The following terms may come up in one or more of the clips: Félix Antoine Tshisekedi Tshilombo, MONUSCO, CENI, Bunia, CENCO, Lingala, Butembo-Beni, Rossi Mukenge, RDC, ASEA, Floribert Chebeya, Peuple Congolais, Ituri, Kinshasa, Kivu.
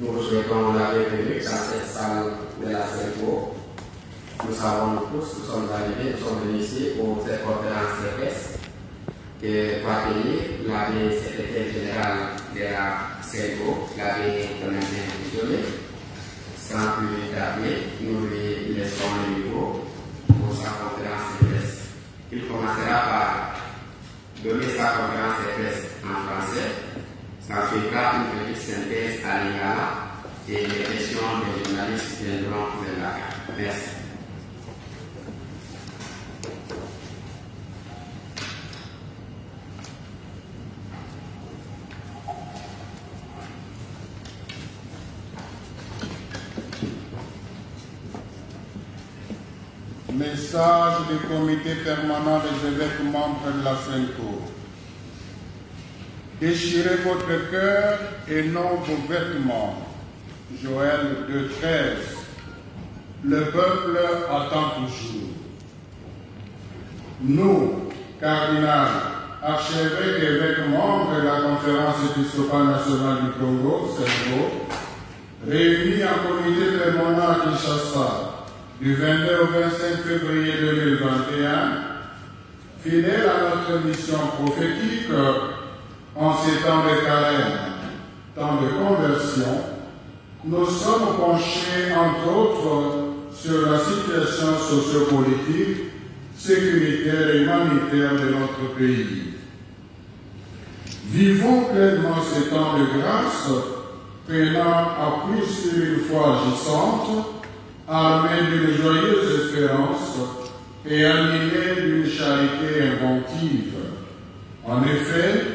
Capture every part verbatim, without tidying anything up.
Nous regrettons la bienvenue dans cette salle de la CENCO. Nous savons tous, nous sommes arrivés, nous sommes venus ici pour cette conférence de presse que va payer l'abbé secrétaire général de la CENCO, l'abbé Félix Antoine Sans plus tarder, nous lui laissons le niveau pour sa conférence de presse. Il commencera par donner sa conférence de presse en français. Ça suivra une petite synthèse à Lingala et les questions des journalistes viendront de là. Merci. Message du comité permanent des évêques membres de la CENCO. Déchirez votre cœur et non vos vêtements. Joël deux treize. Le peuple attend toujours. Nous, cardinal, archevêques et évêques membres de la conférence épiscopale nationale du Congo, CENCO, réunis en comité permanent à Kinshasa du vingt-deux au vingt-cinq février deux mille vingt et un, fidèles à notre mission prophétique, en ces temps de carême, temps de conversion, nous sommes penchés, entre autres, sur la situation sociopolitique, sécuritaire et humanitaire de notre pays. Vivons pleinement ces temps de grâce, prenant appui sur une foi agissante, armée d'une joyeuse espérance et animée d'une charité inventive. En effet,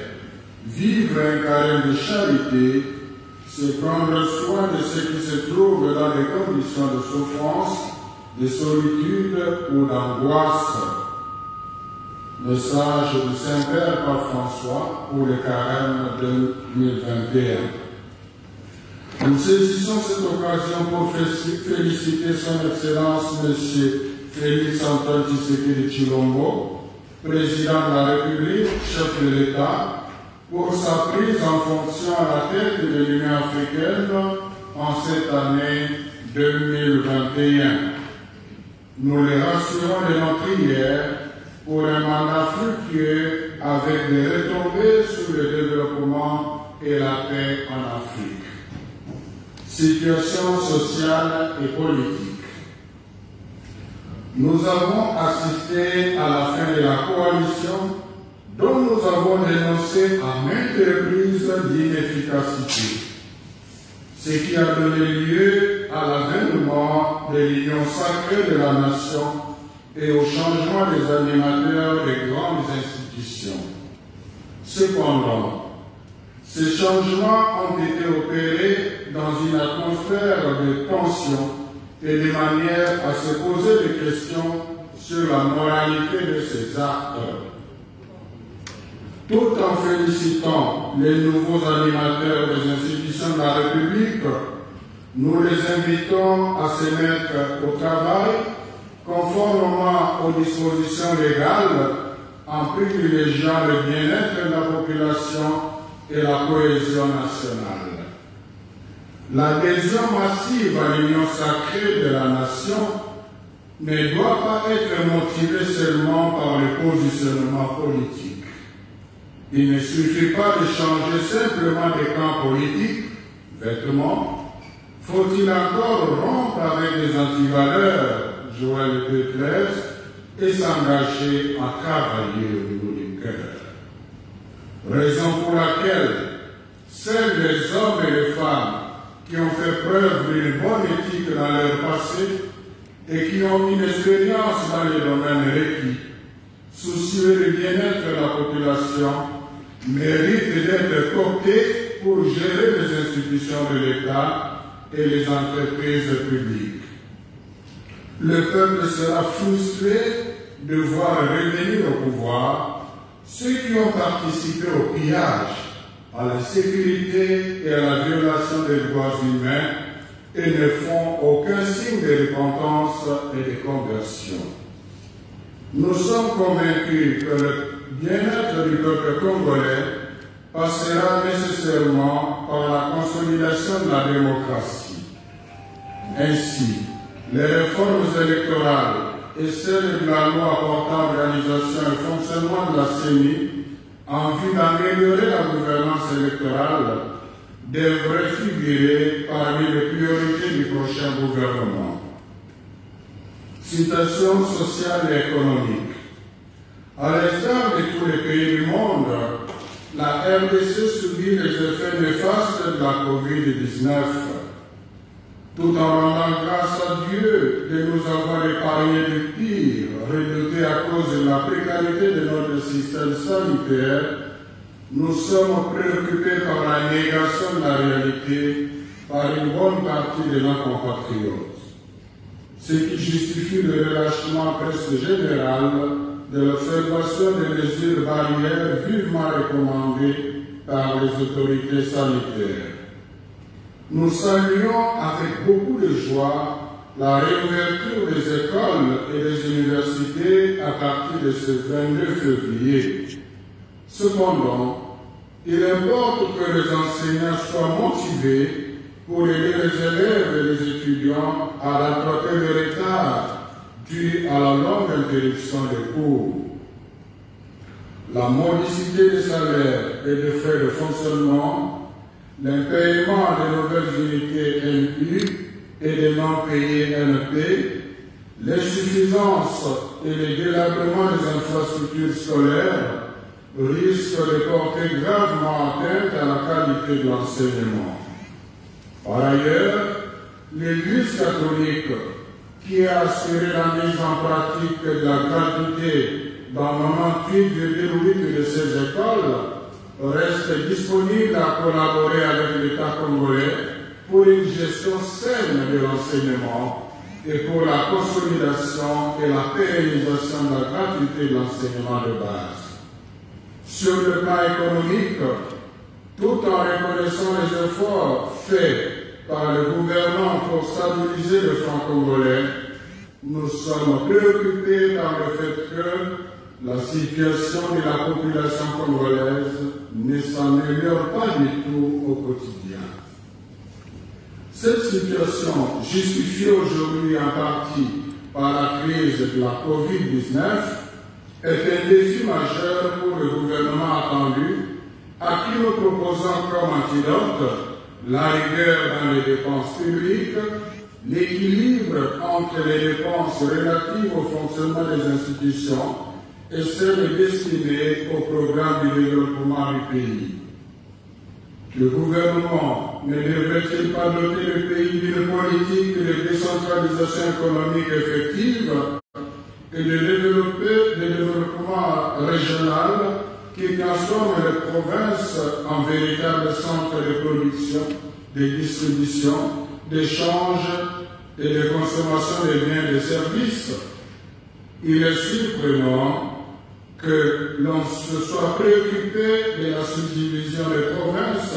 vivre un carême de charité, c'est prendre soin de ceux qui se trouvent dans des conditions de souffrance, de solitude ou d'angoisse. Message du Saint-Père par François pour le carême deux mille vingt et un. Nous saisissons cette occasion pour féliciter son Excellence M. Félix Antoine Tshisekedi Tshilombo, président de la République, chef de l'État, pour sa prise en fonction à la tête de l'Union africaine en cette année deux mille vingt et un. Nous les rassurons de nos prières pour un mandat fructueux avec des retombées sur le développement et la paix en Afrique. Situation sociale et politique. Nous avons assisté à la fin de la coalition dont nous avons dénoncé à maintes reprises l'inefficacité, ce qui a donné lieu à l'avènement de l'union sacrée de la nation et au changement des animateurs des grandes institutions. Cependant, ces changements ont été opérés dans une atmosphère de tension et de manière à se poser des questions sur la moralité de ces actes. Tout en félicitant les nouveaux animateurs des institutions de la République, nous les invitons à se mettre au travail conformément aux dispositions légales en privilégiant le bien-être de la population et la cohésion nationale. L'adhésion massive à l'union sacrée de la nation ne doit pas être motivée seulement par le positionnement politique. Il ne suffit pas de changer simplement des camps politiques, vêtements. Faut-il encore rompre avec des antivaleurs, Joël deux treize, et s'engager à travailler au niveau du cœur. Raison pour laquelle seuls les hommes et les femmes qui ont fait preuve d'une bonne éthique dans leur passé et qui ont une expérience dans les domaines requis, soucieux du bien-être de la population, mérite d'être coopté pour gérer les institutions de l'État et les entreprises publiques. Le peuple sera frustré de voir revenir au pouvoir ceux qui ont participé au pillage, à la sécurité et à la violation des droits humains et ne font aucun signe de repentance et de conversion. Nous sommes convaincus que le bien-être du peuple congolais passera nécessairement par la consolidation de la démocratie. Ainsi, les réformes électorales et celles de la loi portant l'organisation et le fonctionnement de la C E N I en vue d'améliorer la gouvernance électorale devraient figurer parmi les priorités du prochain gouvernement. Situation sociale et économique. À l'instar de tous les pays du monde, la R D C subit les effets néfastes de la COVID dix-neuf. Tout en rendant grâce à Dieu de nous avoir épargné du pire, redouté à cause de la précarité de notre système sanitaire, nous sommes préoccupés par la négation de la réalité par une bonne partie de nos compatriotes, ce qui justifie le relâchement presque général de l'observation des mesures barrières vivement recommandées par les autorités sanitaires. Nous saluons avec beaucoup de joie la réouverture des écoles et des universités à partir de ce vingt-deux février. Cependant, il importe que les enseignants soient motivés pour aider les élèves et les étudiants à rattraper le retard dû à la longue interruption des cours. La modicité des salaires et des frais de fonctionnement, l'impayement des nouvelles unités M U et des non-payés N P, l'insuffisance et le délabrement des infrastructures scolaires risquent de porter gravement atteinte à la qualité de l'enseignement. Par ailleurs, l'Église catholique, qui a assuré la mise en pratique de la gratuité dans quatre-vingt-dix-huit virgule huit pour cent de ses écoles, reste disponible à collaborer avec l'État congolais pour une gestion saine de l'enseignement et pour la consolidation et la pérennisation de la gratuité de l'enseignement de base. Sur le plan économique, tout en reconnaissant les efforts faits par le gouvernement pour stabiliser le franc congolais, nous sommes préoccupés par le fait que la situation de la population congolaise ne s'améliore pas du tout au quotidien. Cette situation, justifiée aujourd'hui en partie par la crise de la COVID dix-neuf, est un défi majeur pour le gouvernement attendu, à qui nous proposons comme antidote la rigueur dans les dépenses publiques, l'équilibre entre les dépenses relatives au fonctionnement des institutions et celle destinée au programme de développement du pays. Le gouvernement ne devrait-il pas doter le pays d'une politique de décentralisation économique effective et de développer le développement régional qui transforme les provinces en véritables centres de production, de distribution, d'échange et de consommation des biens et des services? Il est surprenant que l'on se soit préoccupé de la subdivision des provinces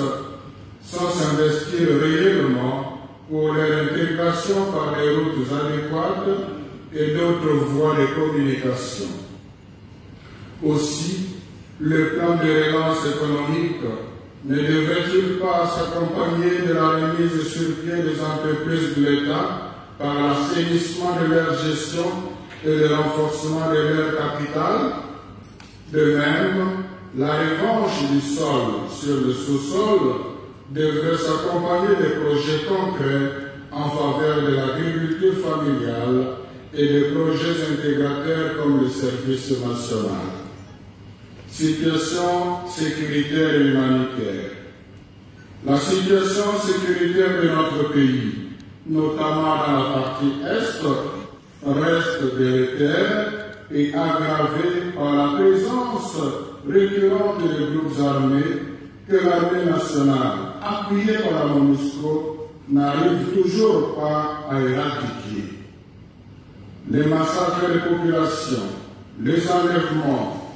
sans s'investir réellement pour leur intégration par les routes adéquates et d'autres voies de communication. Aussi, le plan de relance économique ne devrait-il pas s'accompagner de la remise sur pied des entreprises de l'État par l'assainissement de leur gestion et le renforcement de leur capital? De même, la revanche du sol sur le sous-sol devrait s'accompagner de projets concrets en faveur de l'agriculture familiale et de projets intégrateurs comme le service national. Situation sécuritaire et humanitaire. La situation sécuritaire de notre pays, notamment dans la partie Est, reste délétère et aggravé par la présence récurrente des groupes armés que l'armée nationale, appuyée par la MONUSCO, n'arrive toujours pas à éradiquer. Les massacres des populations, les enlèvements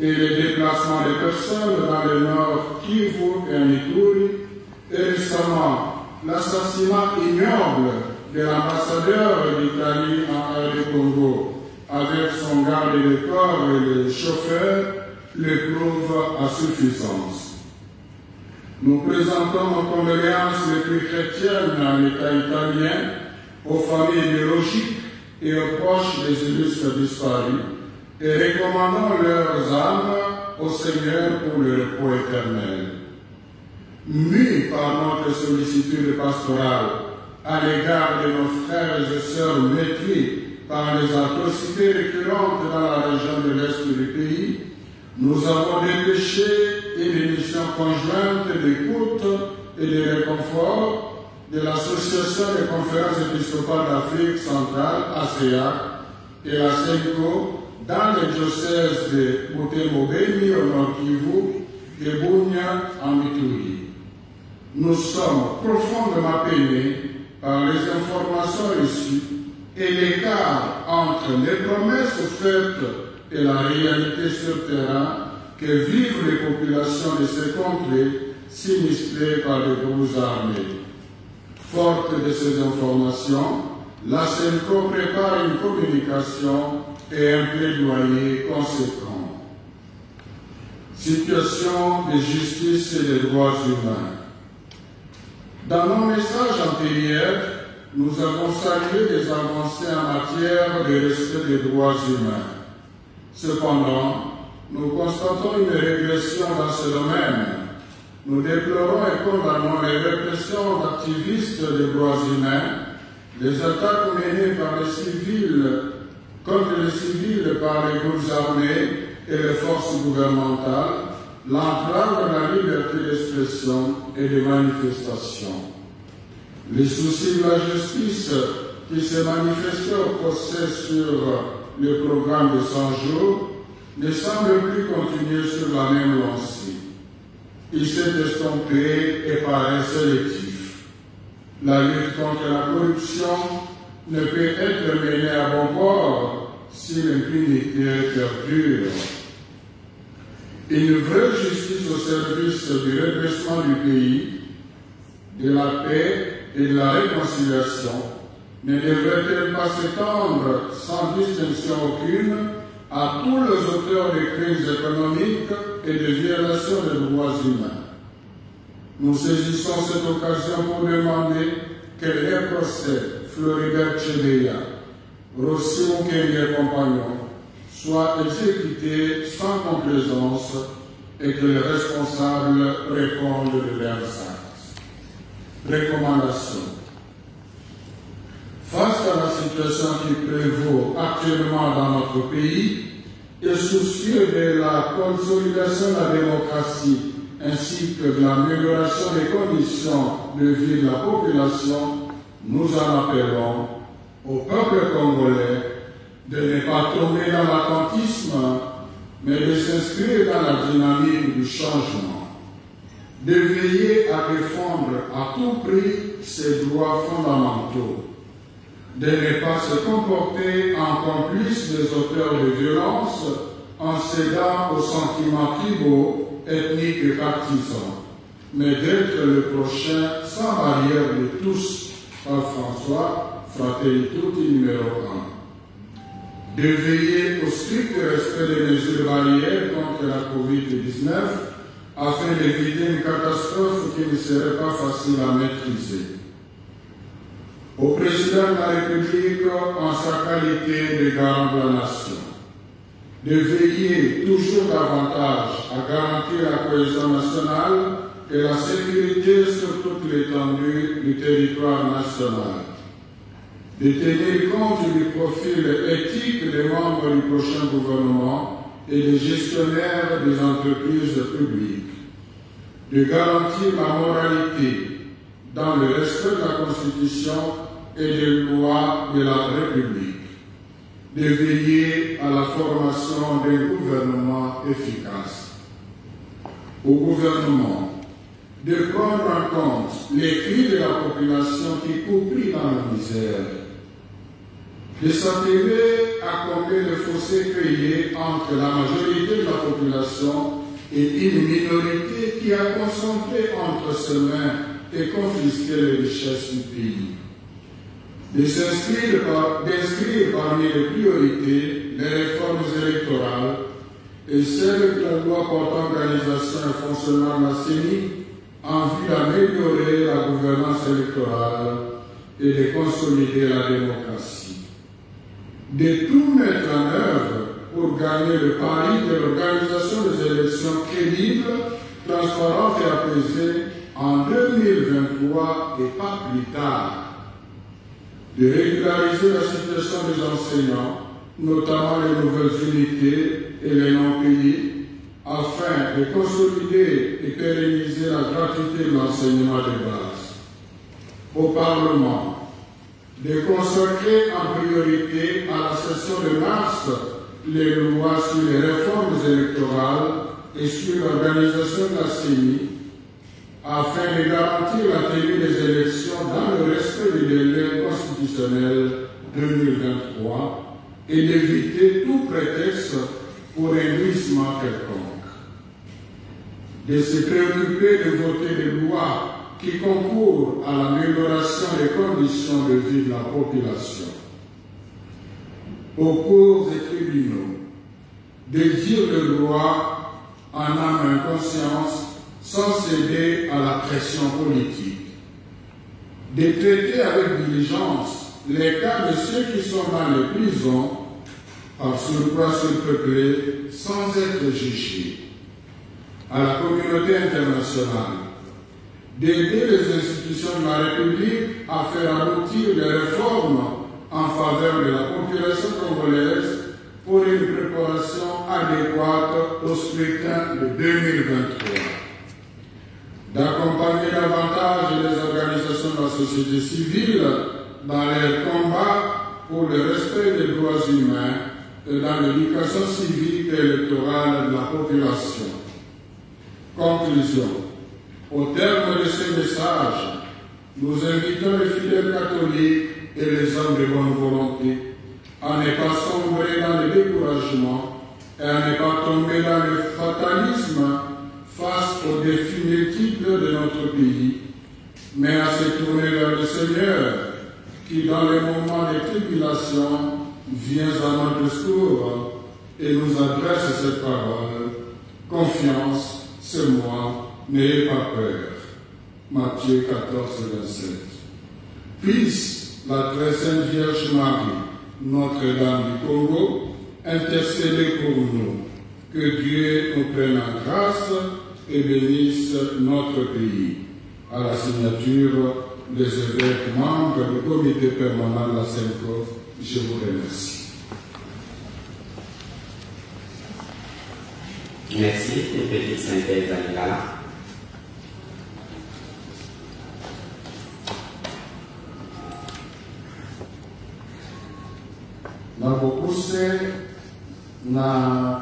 et les déplacements des personnes dans le nord Kivu et Ituri, et récemment l'assassinat ignoble de l'ambassadeur d'Italie en R D C Congo avec son garde de corps et le chauffeur le prouve à suffisance. Nous présentons nos condoléances les plus chrétiennes à l'État italien, aux familles biologiques et aux proches des illustres disparus, et recommandons leurs âmes au Seigneur pour le repos éternel. Mûs par notre sollicitude pastorale à l'égard de nos frères et sœurs maîtris par les atrocités récurrentes dans la région de l'Est du pays, nous avons dépêché une émission conjointe d'écoute et de réconfort de l'Association des conférences épiscopales d'Afrique centrale, ASEA, et la CENCO dans les diocèses de Butembo-Beni au Nord Kivu et Bunia en Ituri. Nous sommes profondément peinés par les informations issues et l'écart entre les promesses faites et la réalité sur terrain que vivent les populations de ces contrées sinistrées par les groupes armés. Forte de ces informations, la CENCO prépare une communication et un plaidoyer conséquent. Situation de justice et des droits humains. Dans nos messages antérieurs, nous avons salué des avancées en matière de respect des droits humains. Cependant, nous constatons une régression dans ce domaine. Nous déplorons et condamnons les répressions d'activistes des droits humains, les attaques menées par les civils contre les civils par les groupes armés et les forces gouvernementales, l'entrave à la liberté d'expression et de manifestation. Les soucis de la justice qui se manifestaient au procès sur le programme de cent jours ne semblent plus continuer sur la même lancée. Ils s'est estompé et paraît sélectif. La lutte contre la corruption ne peut être menée à bon port si l'impunité perdure. Une vraie justice au service du redressement du pays, de la paix et de la réconciliation ne devrait-elle pas s'étendre sans distinction aucune à tous les auteurs de crises économiques et de violations des droits humains. Nous saisissons cette occasion pour demander que les procès Floribert Chebeya, Rossi Mukenge et compagnons soient exécutés sans complaisance et que les responsables répondent de leurs actes. Recommandations. Face à la situation qui prévaut actuellement dans notre pays, et soucieux de la consolidation de la démocratie ainsi que de l'amélioration des conditions de vie de la population, nous en appelons au peuple congolais de ne pas tomber dans l'attentisme, mais de s'inscrire dans la dynamique du changement, de veiller à défendre à tout prix ses droits fondamentaux, de ne pas se comporter en complice des auteurs de violences en cédant aux sentiments tribaux, ethniques et partisans, mais d'être le prochain sans barrière de tous, par François, Fratelli Tutti numéro un, de veiller au strict respect des mesures barrières contre la Covid dix-neuf, afin d'éviter une catastrophe qui ne serait pas facile à maîtriser. Au président de la République, en sa qualité de garant de la nation, de veiller toujours davantage à garantir la cohésion nationale et la sécurité sur toute l'étendue du territoire national, de tenir compte du profil éthique des membres du prochain gouvernement et des gestionnaires des entreprises publiques, de garantir la moralité dans le respect de la Constitution et des lois de la République, de veiller à la formation d'un gouvernement efficace. Au gouvernement, de prendre en compte les cris de la population qui couprit dans la misère, de s'atteler à combler le fossé créé entre la majorité de la population et une minorité qui a concentré entre ses mains et confisqué les richesses du pays, de s'inscrire par, d'inscrire parmi les priorités les réformes électorales et celles de la loi portant organisation et fonctionnement de la CENI en vue d'améliorer la gouvernance électorale et de consolider la démocratie, de tout mettre en œuvre pour gagner le pari de l'organisation des élections crédibles, transparentes et apaisées en deux mille vingt-trois et pas plus tard, de régulariser la situation des enseignants, notamment les nouvelles unités et les non-pays, afin de consolider et pérenniser la gratuité de l'enseignement de base. Au Parlement, de consacrer en priorité à la session de mars les lois sur les réformes électorales et sur l'organisation de la C E N I, afin de garantir la tenue des élections dans le respect du délai constitutionnel deux mille vingt-trois et d'éviter tout prétexte pour un glissement quelconque. De se préoccuper de voter des lois qui concourent à l'amélioration des conditions de vie de la population. Aux cours et tribunaux, de dire le droit en âme et conscience sans céder à la pression politique. De traiter avec diligence les cas de ceux qui sont dans les prisons par surcroît surpeuplés sans être jugés. À la communauté internationale, d'aider les institutions de la République à faire aboutir les réformes en faveur de la population congolaise pour une préparation adéquate au scrutin de deux mille vingt-trois, d'accompagner davantage les organisations de la société civile dans leur combat pour le respect des droits humains et dans l'éducation civique et électorale de la population. Conclusion. Au terme de ce message, nous invitons les fidèles catholiques et les hommes de bonne volonté à ne pas sombrer dans le découragement et à ne pas tomber dans le fatalisme face aux défis multiples de notre pays, mais à se tourner vers le Seigneur qui, dans les moments de tribulation, vient à notre secours et nous adresse cette parole. Confiance. C'est moi, n'ayez pas peur. Matthieu quatorze, vingt-sept. Puisse la très sainte Vierge Marie, Notre-Dame du Congo, intercéder pour nous. Que Dieu nous prenne en grâce et bénisse notre pays. À la signature des évêques membres du comité permanent de la CENCO, je vous remercie. Merci, Félix Antoine Lingala. Nakokuse na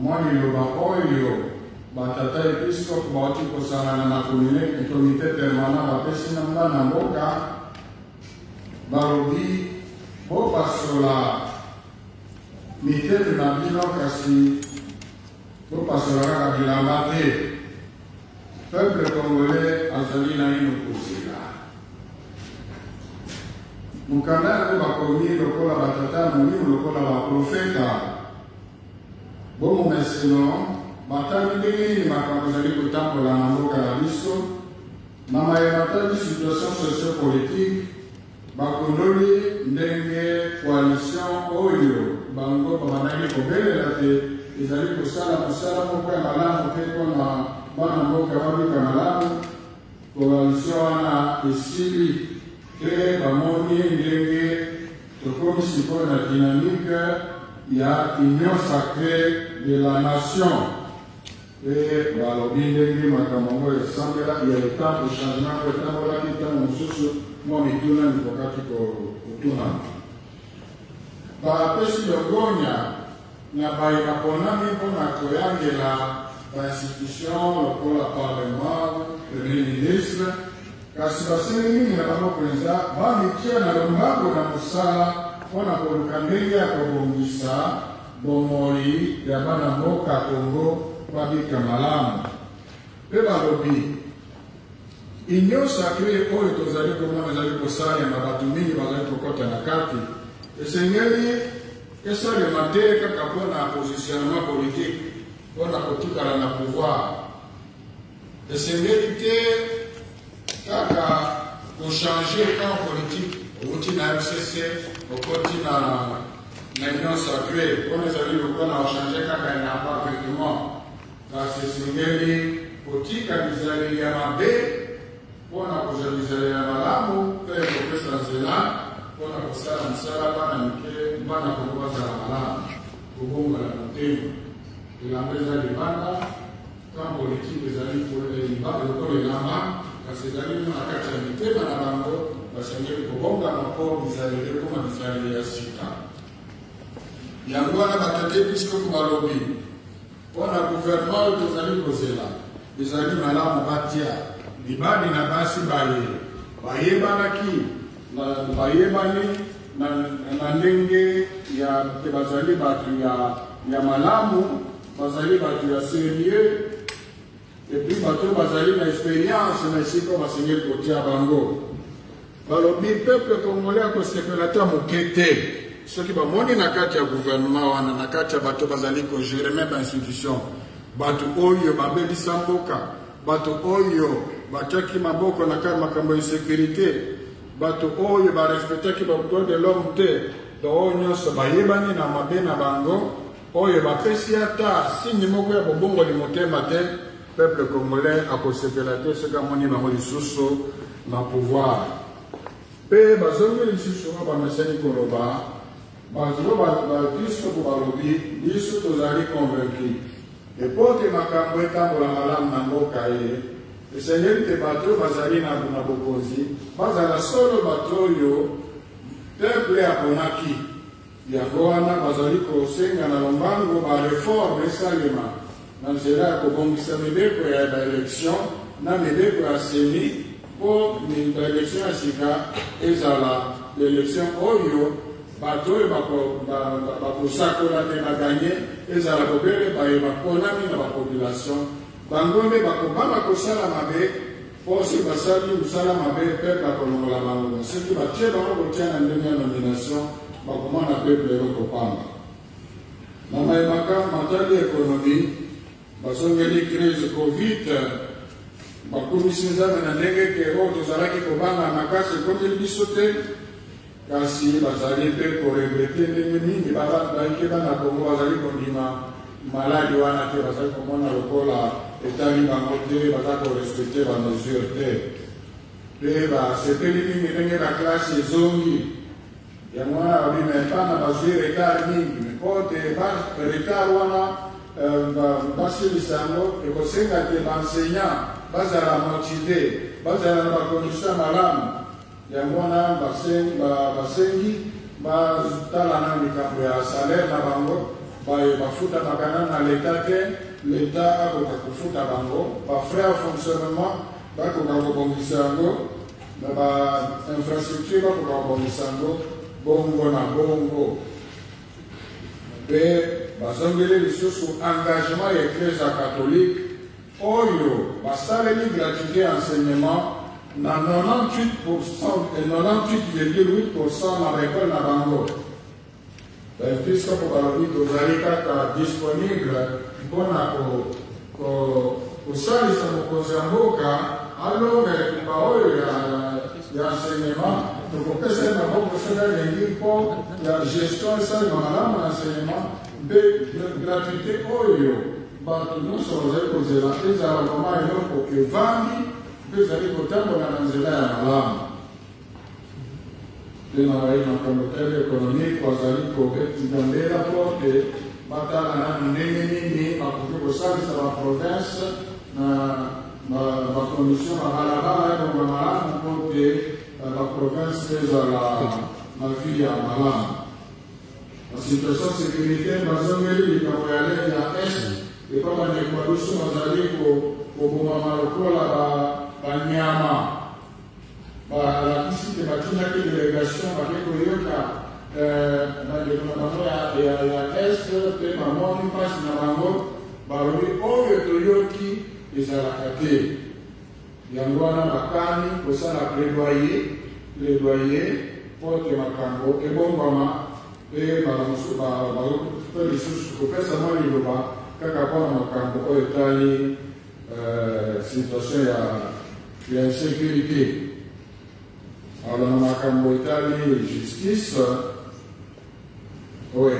mwalilo baoyo batata episkop bauti kosangana na komite permanent bapesi na mba na mboka balobi bopasola mitelu na bino kasi pour passer à la peuple congolais a zali na ino kusila. Mukana ko bakomi lokola batata muni lokola ba profeta. Bon momesino batami bini makambo zali kotambola na mboka ya biso. Mama ya batami situation socio-politique bakondoli ndenge coalition oyo bango banani kobelela te. Ils allaient pour ça, pour ça, pour faire malade, pour faire malade, pour faire malade, pour faire ici, créer par mon lien, comme si pour la dynamique, il y a l'union sacrée de la nation. Et dans le bien de l'union, il y a le temps de changement, le temps de la vie, le temps de la vie, le temps de la vie, le temps na bainaponami mpona koyangela bainstitution lokola parlement premier ministre kasi basili mingi na bango mpenza bamikia na lombango na mosala mpona koluka ndenge ya kobongisa bomoi ya bana mboka Kongo babika malamu mpe balobi union sacre oyo tozali komona ezali kosala na bato mingi bazali kokota na kati esengeli et ça, le matin, quand on a un positionnement politique, on a tout à la pouvoir. de se mériter kaka changer camp politique au na R C C au continent na union sacrée pour les amis le on a changé kaka na pas effectivement parce que se mérite politique à misali ya mabe pona kuzalizali ya malamu pele professeur Zela pona kusala msala bana mke bana kubaza malamu kugonga na tendo la meza de banda quand politique les amis pour les bas le corps et la main parce que les amis ont la capacité dans la banque parce que les kugonga na pour misali pour misali ya sita yango na batete puisque kubalobi pona gouvernement les amis kozela ezali malamu batia libadi na basi baye bayebanaki bayebani na ndenge ya te bazali bato ya malamu bazali bato ya serieux epui bato bazali na expérience na esika basenge kotia bango balobi peuple congolais akosekela ta moke te soki bamoni na kati ya gouvernement wana na kati ya bato bazali kogere me bainstitution bato oyo babelisa mboka bato oyo batiaki maboko na kati makambo ya sécurité bato oyo barespectaki badroit de l'homme te doo nyonso bayebani na mabe na bango oyo bapesi ata sini moko ya bobongoli motema te peuple congolais akosepela te soki amoni bango lisusu na pouvoir mpe bazongeli lisusu oyo bamesani koloba bazolo biso po balobi biso tozali convaincu epoke makambo etambola malamu na mboka ye esengeli te bato bazali na bokonzi bazala solo bato oyo temple aponaki yango wana bazali kosenga na lombango bareforme esalema na nzela ya kobongisa mibeko ya baelektio na mibeko ya seni mpo baelektio ya sika ezala baelektio oyo bato oyo bakosakola te baganye ezala kobele baye bakonami na bapopulation bango nde bakobanga kosala mabe mpo soki basali mosala mabe mpe bakolongola bango soki batie bango kotia na ndenge ya nomination bakomona peuple ekokopamba na mayemaka matali ekonomi basongeli crise covid bakomisi nzambe na ndenge ke oyo tozalaki kobanga makasi ekomeli biso te kasi bazali mpe koregrete ndenge mingi bayike bana kongo bazali kondima maladi wana te bazali komona lokola etali bango te baza korespecte bamesure te mpe basepeli mingi ndenge baklasi ezongi yango wana babimepana bazwi retard mingi mpo te retard wana basilisa yango ekosenga te baenseignant bazala motive bazala na bakondisa malamu yango wana basengi batala na mikambo ya salaire na bango baye bafutanaka nano na leta te leta akoka kofuta bango bafrais ya fonctionnement bakoka kobongisa yango na bainfrastructure bakoka kobongisa yango bongo na bongo mpe bazongeli lisusu engagement ya eglise ya katholike oyo basaleli gratuité ya enseignement na ninety-huit virgule huit pour cent na baekole na bango baepiscopo balobi tozali kaka disponible mpona kosalisa mokonzi ya mboka alonge etumba oyo ya enseignement tokopesa ye maboko soki alingi mpo ya gestion esalema malamu na enseignement mpe gratuité oyo bato nyonso bazali kozela ezala vraimen eloko evandi mpe ezali kotambola na nzela ya malamu mpe na baye makomotele ekonomike bazali kobetidandela porte batala nano ndenge nini bakoki kosalisa baprovince na bakomisio na balabala elongo malamu mpo te baprovince ezala na vile ya malamu basituation sécuritaire bazongeli likambo ya lene ya este epa bandeko badusu bazali kobomama lokola ba banyama balakisi te batindaki delegation bake koyoka bandeko ya este mpe bamoni mpasi na bango balobi oyo toyoki ezalaka te yango wana bakani kosala pledoyer pledoyer mpote makambo ebongwama mpe balisusu kopesa mwa liloba kaka mpona makambo oyo etali euh, situation ya insécurité. Alors, on a une justice, oui,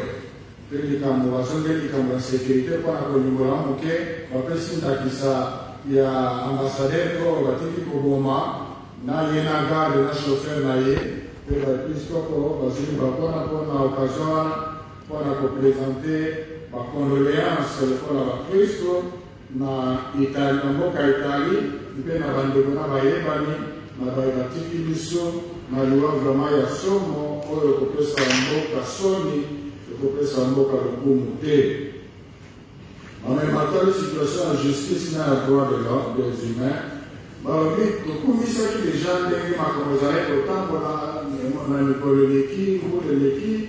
il y a une sécurité pour la communauté, il y a un ambassadeur qui a un garde, un chauffeur, il y a une occasion pour présenter la condoléance pour la Christ, dans l'Italie, il y a un na bagatiki biso na loi vraiment ya somo oyo kopesa mboka soni kopesa mboka lokumu te amembatali situation ya justice na ya droit de l'homme des humains balobi tokumisaki deja ndenge makambo ezali kotambola na mikolo eleki mbula eleki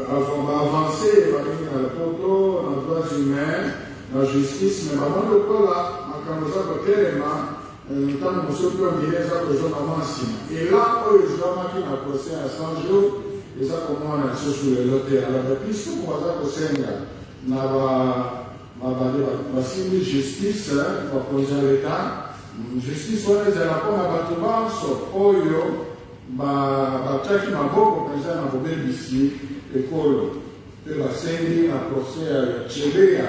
avancé ebalingi na lopoto na droit humain na justice me bamoni lokola makambo eza kotelema. Et là, on se peut mirer ça que je Et là, eux, je vais un procès à cent jours, et ça, comment on a sous le loté. Alors, depuis ce qu'on va procès, on va signer justice, on va poser l'État. Justice, on va les rapports à Batouban, sauf Oyo, Bataki Mabo, on va faire un problème ici, et Kolo. Et la C E N I, un procès à Tchéléa,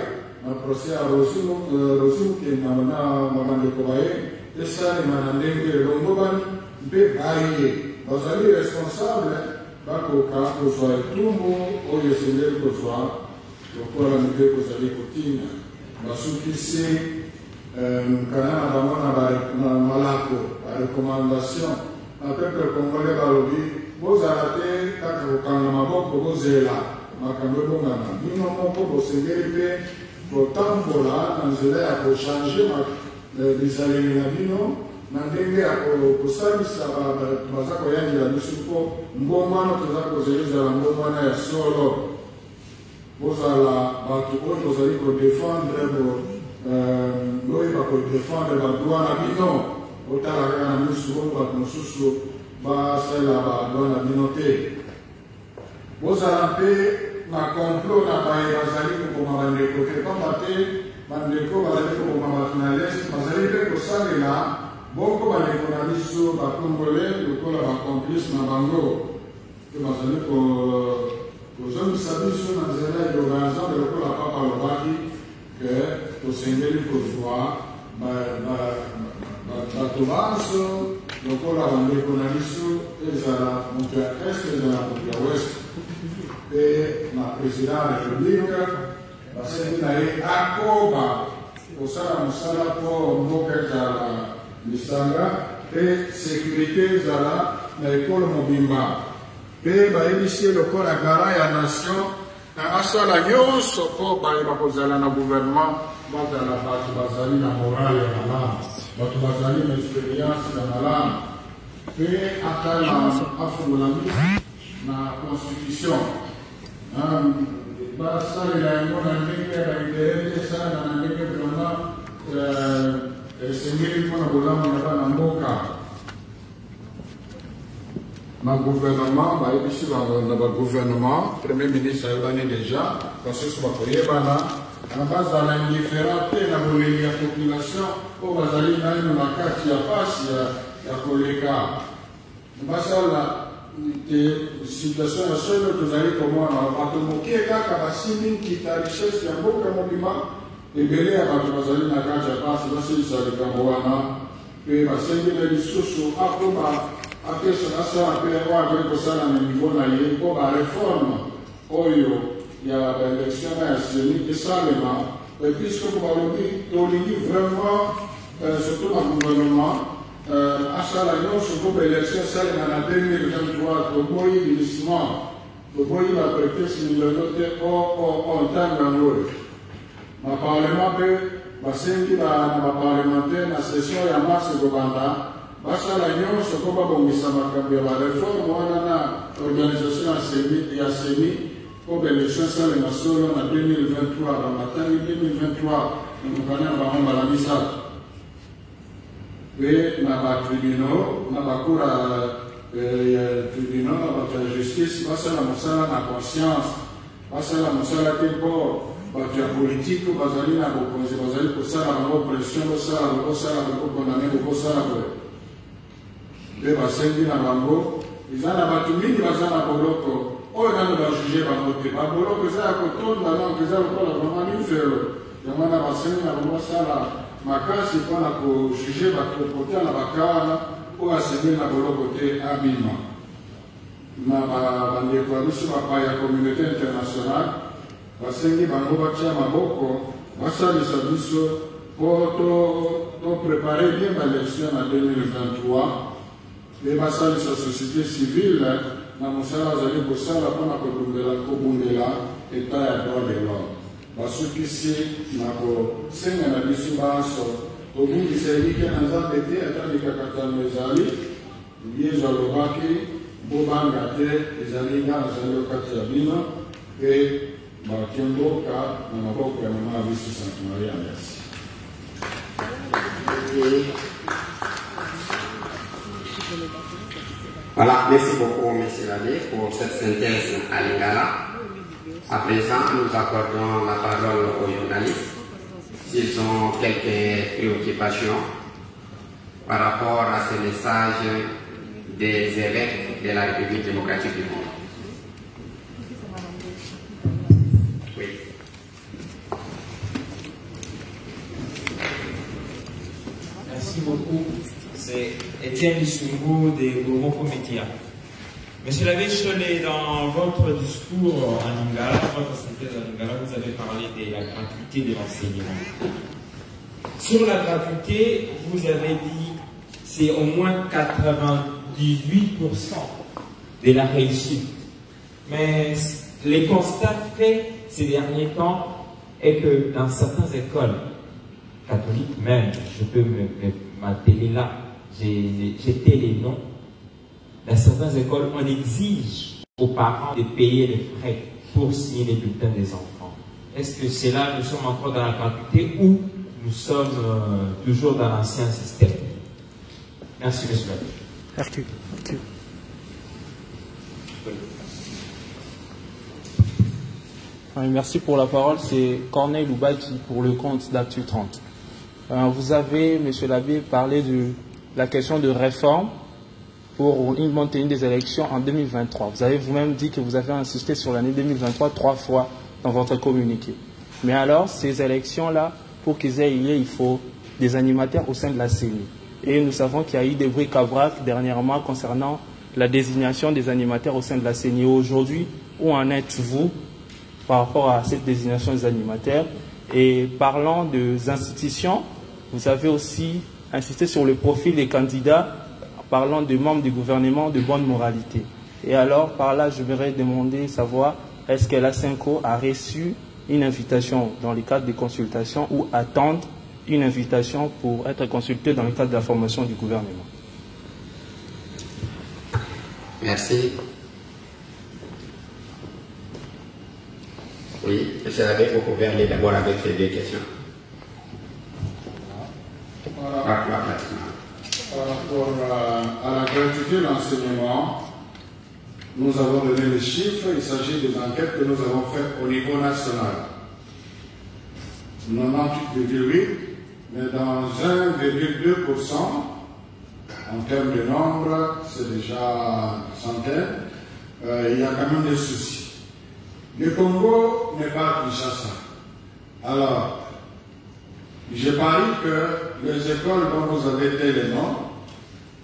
un procès à Rosou, qui est Maman de Kobaye. Et ça, les manandés de l'Ongobani, Bébaïe, vous allez responsables, Bakoka, Kosoa et Tumbo, Oyesendel Kosoa, pour la nouvelle Kosoali Kotine, Basukissé, Kanana Bamana Malako, la recommandation, un peuple congolais Balobi, vous arrêtez, Kakamamaboko, vous êtes là, Makamabongana, Minomoko, vous êtes là, pour Tambola, vous êtes là, pour changer ma. Les alénabino, n'entendez à quoi ça nous sert, parce qu'on y a déjà du support. Ngomano, tout ça, vous allez dans la ngomana et solo. Vous allez battre, vous allez pour défendre, vous allez pour défendre la douane abino. Au tard, la nous souvent bat nous sous, bah celle la douane abinoté. Vous allez na complot na baie, vous allez pour commander pour combattre. Bandeko bazali kokomama na l'est bazali pe kosalela boko bandeko na biso bakongole lokola bacomplice na bango te bazali kozongisa biso na nzela ya organisation de lokola papa lobaki ke tosengeli kozwa bato banso lokola bandeko na biso ezala moto ya est ezala moto ya west pe na président ya république. Parce que nous allons à Koba, pour ça, nous sommes pour moquer de l'Issanga, et sécurité de l'école Mobimba. Et nous initier le corps à Gara et à la nation, à Assala Nyon, pour parler de la gouvernement, pour la partie basale, la morale et la lame, notre basale, l'expérience et la lame, et à la lame, la constitution. Bah ça il a une bonne année qui a été ça dans l'année que vraiment c'est mieux qu'on a voulu on a pas la moka. Ma gouvernement bah il est dans le gouvernement premier ministre il en est déjà parce que ce va courir bana en base dans l'indifférence et la volonté de la population au bazali là il nous a quatre il y a pas il y a colléga. Bah ça là de situation à celle que vous allez comment on va moquer là car si qui t'a richesse y a beaucoup mouvement et belé à bazali na kaja passe là c'est ça le Cameroun et va s'enlever les ressources à combat après ça ça après avoir avec ça à niveau là il faut la réforme oyo il y a l'élection à Séni et ça le ma et puisque vous parlez de vraiment surtout dans le gouvernement. À Salagnon, ce groupe élection, celle en deux mille vingt-trois, le Boy Glissement, le Boy va prêter sur le noté en temps d'angle. Ma parlement peut, ma cinquième parlementaire, ma session est en mars de Banda. À Salagnon, ce groupe a commis sa macabée la réforme, on a l'organisation à Séni et à Séni, pour l'élection, celle en solo en deux mille vingt-trois, le matin deux mille vingt-trois, nous connaissons la misère. Et dans les tribunaux, dans la cour de tribunaux, dans la justice, parce que la conscience, parce que la conscience est bonne, politique, bazali na bokonzi, bazali kosala na oppression, basala na kosala na kondamné, kosala na basengi na bango, eza na bato mingi baza na boloko, oyo nano bajuge bango te, baboloko eza ya kotonda langue, eza lokola vraiment mifero, yango wana basengi na bango basala makasi mpona kojuge bato kotala bakala oyo asengeli na boloko te abima. Na bandeko ya biso bapaya ya communauté internationale basengi bango batia maboko basalisa biso mpo toprepare bien baélection na deux mille vingt-trois mpe basalisa société civile na mosala azali kosala mpona kobundela etat ya droit de l'homme. Basukisi na kosenga na biso banso tobungisa elike na nzambe te atalikakatano ezali liyezo alobaki Bobanga te ezali na zalo kati ya bino et bakendo ka na maboko ya mama biso Sainte Marie merci. Voilà, merci beaucoup monsieur Lalé pour cette synthèse à Lingala. À présent, nous accordons la parole aux journalistes s'ils ont quelques préoccupations par rapport à ce message des évêques de la République démocratique du monde. Oui. Merci beaucoup. C'est Étienne Lissougo des Gouron Comitia. Monsieur l'abbé Chollet, dans votre discours à Lingala, votre synthèse à Lingala, vous avez parlé de la gratuité de l'enseignement. Sur la gratuité, vous avez dit c'est au moins quatre-vingt-dix-huit pour cent de la réussite. Mais les constats faits ces derniers temps est que dans certaines écoles catholiques même, je peux m'appeler là, j'étais les noms, dans certaines écoles on exige aux parents de payer les frais pour signer les bulletins des enfants. Est-ce que c'est là nous sommes encore dans la gratuité ou nous sommes euh, toujours dans l'ancien système? Merci monsieur. Arthur. Arthur. Oui, merci pour la parole. C'est Corneille Loubaki pour le compte d'Actu trente. Euh, vous avez, monsieur l'abbé, parlé de la question de réforme pour une montagne des élections en deux mille vingt-trois. Vous avez vous-même dit que vous avez insisté sur l'année deux mille vingt-trois trois fois dans votre communiqué. Mais alors, ces élections-là, pour qu'ils aient lieu, il faut des animateurs au sein de la C E N I. Et nous savons qu'il y a eu des bruits cavracs dernièrement concernant la désignation des animateurs au sein de la C E N I. Aujourd'hui, où en êtes-vous par rapport à cette désignation des animateurs? Et parlant des institutions, vous avez aussi insisté sur le profil des candidats, parlant de membres du gouvernement de bonne moralité. Et alors, par là, je voudrais demander, savoir, est-ce que la CENCO a reçu une invitation dans le cadre des consultations ou attendre une invitation pour être consultée dans le cadre de la formation du gouvernement. Merci. Oui, monsieur l'abbé, vous pouvez aller d'abord avec ces deux questions. Voilà. Par rapport à la gratuité de l'enseignement, nous avons donné les chiffres, il s'agit des enquêtes que nous avons faites au niveau national. quatre-vingt-dix-huit virgule huit pour cent mais dans un virgule deux pour cent, en termes de nombre, c'est déjà centaine, euh, il y a quand même des soucis. Le Congo n'est pas Kinshasa. Alors, je parie que les écoles dont vous avez été les noms,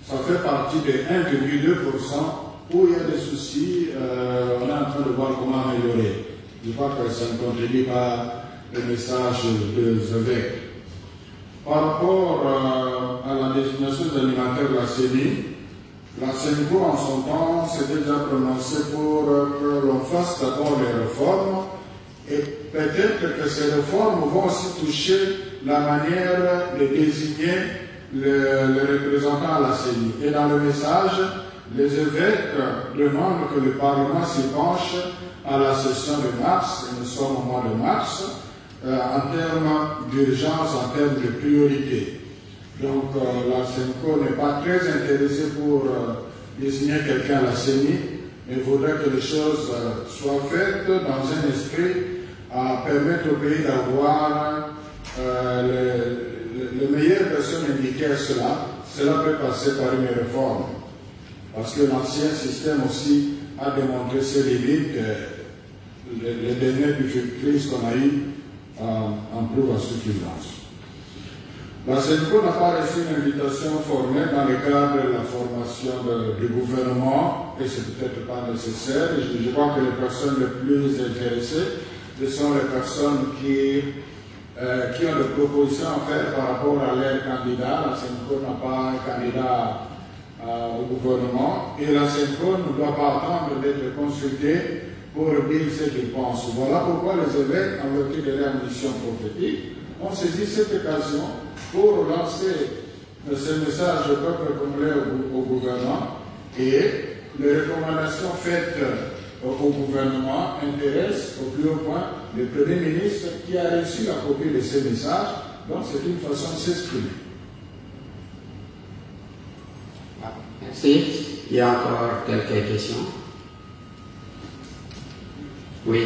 ça fait partie des un virgule deux pour cent où il y a des soucis, euh, on est en train de voir comment améliorer. Je crois que ça ne contribue pas le message des évêques. Par rapport euh, à la désignation des animateurs de la C E N I, la CENCO en son temps s'est déjà prononcée pour euh, que l'on fasse d'abord les réformes et peut-être que ces réformes vont aussi toucher la manière de désigner le, le représentant à la C E N I. Et dans le message, les évêques demandent que le Parlement s'y penche à la session de mars, et nous sommes au mois de mars, Euh, en termes d'urgence, en termes de priorité. Donc euh, la CENCO n'est pas très intéressée pour euh, désigner quelqu'un à la C E N I, mais il faudrait que les choses euh, soient faites dans un esprit à permettre au pays d'avoir euh, les le meilleures personnes indiquées à cela, cela peut passer par une réforme. Parce que l'ancien système aussi a démontré ses limites. Les dernières difficultés qu'on a eues en prouvent à suffisance. La CENCO n'a pas reçu une invitation formelle dans le cadre de la formation de, du gouvernement, et c'est peut-être pas nécessaire. Je, je crois que les personnes les plus intéressées, ce sont les personnes qui, euh, qui ont des propositions à faire par rapport à leur candidat. La CENCO n'a pas un candidat euh, au gouvernement, et la CENCO ne doit pas attendre d'être consultée pour dire ce qu'ils pensent. Voilà pourquoi les évêques, en vertu de leur mission prophétique, ont saisi cette occasion pour lancer ce message au peuple congolais, au, au gouvernement, et les recommandations faites au, au gouvernement intéressent au plus haut point le Premier ministre qui a reçu la copie de ces messages, donc c'est une façon de s'exprimer. Merci. Il y a encore quelques questions? Oui.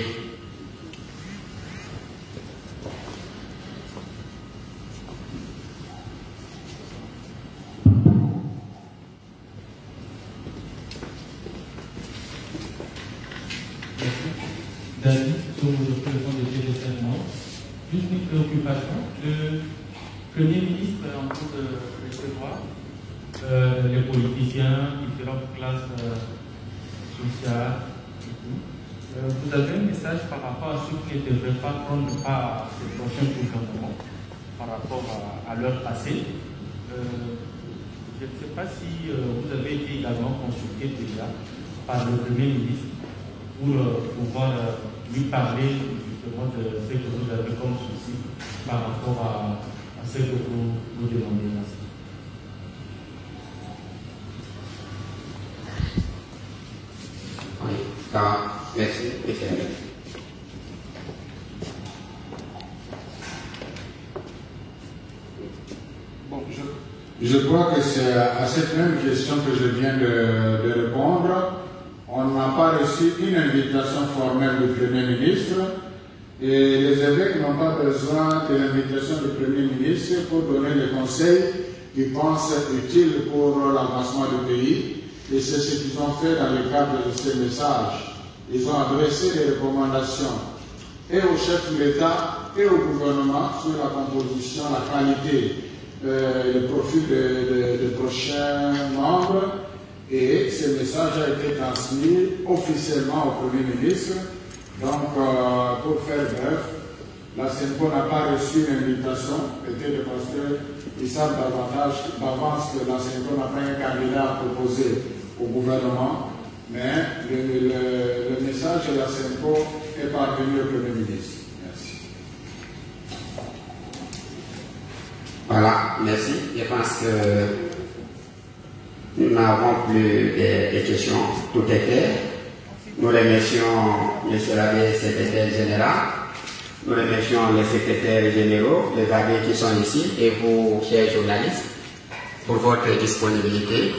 David, sur le président de G G C N O, juste une préoccupation. Le Premier ministre est en train de recevoir euh, les politiciens, différentes classes euh, sociales et tout. Vous avez un message par rapport à ceux qui ne devraient pas prendre part à ces prochains gouvernements, par rapport à, à leur passé. Euh, je ne sais pas si euh, vous avez été également consulté déjà par le Premier ministre pour euh, pouvoir euh, lui parler justement de ce que vous avez comme souci par rapport à, à ce que vous, vous demandez. Merci. Ah, merci, merci. Bon, je, je crois que c'est à cette même question que je viens de, de répondre. On n'a pas reçu une invitation formelle du Premier ministre et les évêques n'ont pas besoin de l'invitation du Premier ministre pour donner les conseils qu'ils pensent utiles pour l'avancement du pays. Et c'est ce qu'ils ont fait dans le cadre de ces messages. Ils ont adressé des recommandations et au chef de l'État et au gouvernement sur la composition, la qualité, euh, le profil des de, de prochains membres. Et ce message a été transmis officiellement au Premier ministre. Donc, euh, pour faire bref, la CENCO n'a pas reçu l'invitation, peut-être parce qu'ils savent davantage d'avance que la CENCO n'a pas un candidat à proposer au gouvernement, mais le, le, le message de la CENCO est parvenu au Premier ministre. Merci. Voilà, merci. Je pense que nous n'avons plus de, de questions. Tout est clair. Nous remercions M. l'abbé secrétaire général. Nous remercions les secrétaires généraux, les abbés qui sont ici et vous, chers journalistes, pour votre disponibilité.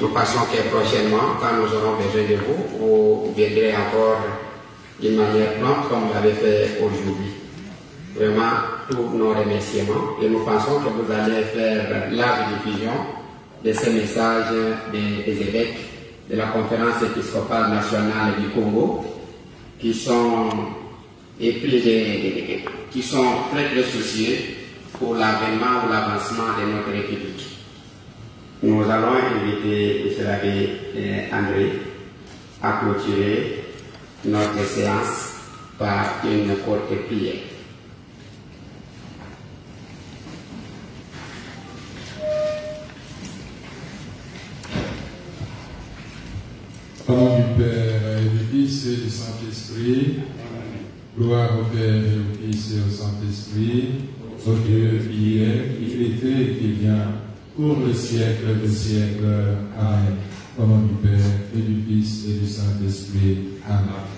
Nous pensons que prochainement, quand nous aurons besoin de vous, vous viendrez encore d'une manière prompte comme vous l'avez fait aujourd'hui. Vraiment, tous nos remerciements et nous pensons que vous allez faire large diffusion de ces messages des, des évêques de la conférence épiscopale nationale du Congo qui sont et puis des, qui sont très très soucieux pour l'avènement ou l'avancement de notre République. Nous allons inviter M. l'abbé André à clôturer notre séance par une courte prière. Au nom du Père et du Fils et du Saint-Esprit, gloire au Père et au Fils et au Saint-Esprit, au Dieu qui est, qui était et qui vient, pour le siècle des siècles. Amen. Au nom du Père et du Fils et du Saint-Esprit. Amen.